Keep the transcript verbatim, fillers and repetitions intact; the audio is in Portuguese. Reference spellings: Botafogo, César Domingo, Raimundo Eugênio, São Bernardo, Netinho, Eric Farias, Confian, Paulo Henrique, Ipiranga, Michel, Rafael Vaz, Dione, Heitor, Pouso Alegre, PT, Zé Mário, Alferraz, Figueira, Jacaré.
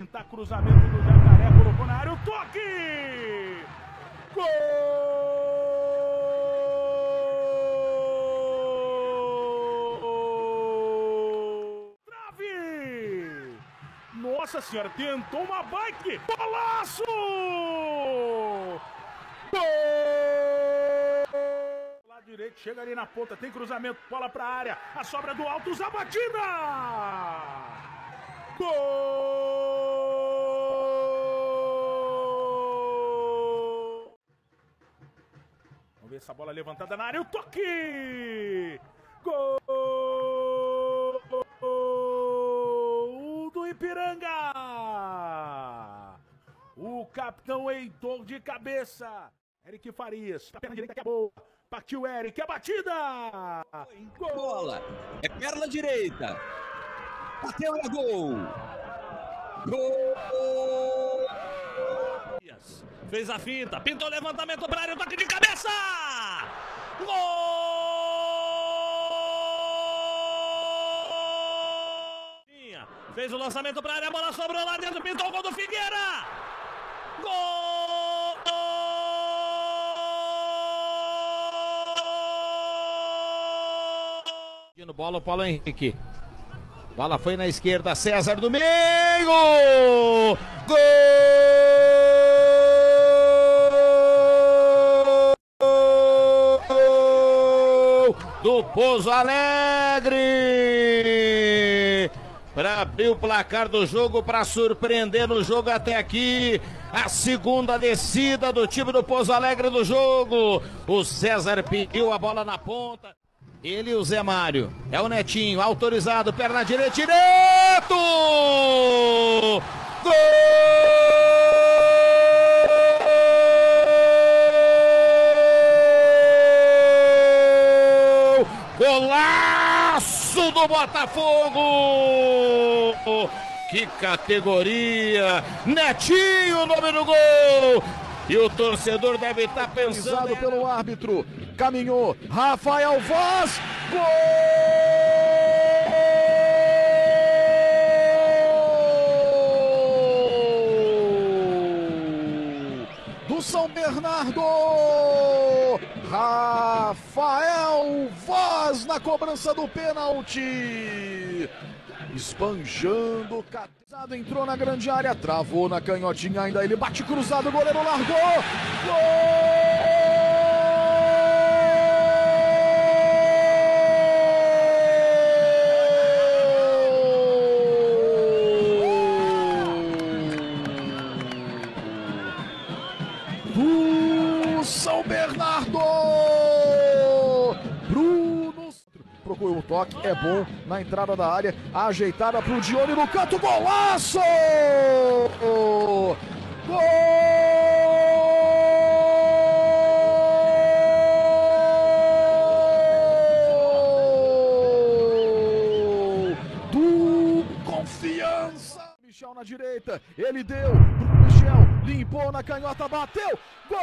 Tentar cruzamento do Jacaré, colocou na área o toque! Gol! Trave! Nossa senhora, tentou uma bike! Golaço! Gol! Lado direito, chega ali na ponta, tem cruzamento, bola pra área, a sobra do alto, a batida! Gol! Essa bola levantada na área, o toque! Gol do Ipiranga! O capitão Heitor de cabeça. Eric Farias, a perna direita que é boa. Partiu Eric, a batida! Gol! Bola, é perna direita. Bateu, é gol! Gol! Fez a finta, pintou o levantamento para a área, o toque de cabeça! Gol! Fez o lançamento para a área, a bola sobrou lá dentro, pintou o gol do Figueira! Gol! No bola o Paulo Henrique. Bola foi na esquerda, César Domingo! Gol! Do Pouso Alegre para abrir o placar do jogo, para surpreender no jogo até aqui. A segunda descida do time do Pouso Alegre do jogo. O César pediu a bola na ponta. Ele e o Zé Mário. É o Netinho, autorizado, perna direita, direto! Gol! Golaço do Botafogo! Que categoria! Netinho, o nome do gol! E o torcedor deve estar pensando pelo árbitro. Caminhou Rafael Vaz. Gol! Do São Bernardo! Rafael Vaz na cobrança do pênalti, esbanjando, catizado, entrou na grande área, travou na canhotinha ainda, ele bate cruzado, o goleiro largou, gol! Do São Bernardo! Procurou o toque, é bom na entrada da área, ajeitada para o Dione no canto, golaço! Gol! Do Confiança! Michel na direita, ele deu pro Michel, limpou na canhota, bateu, gol!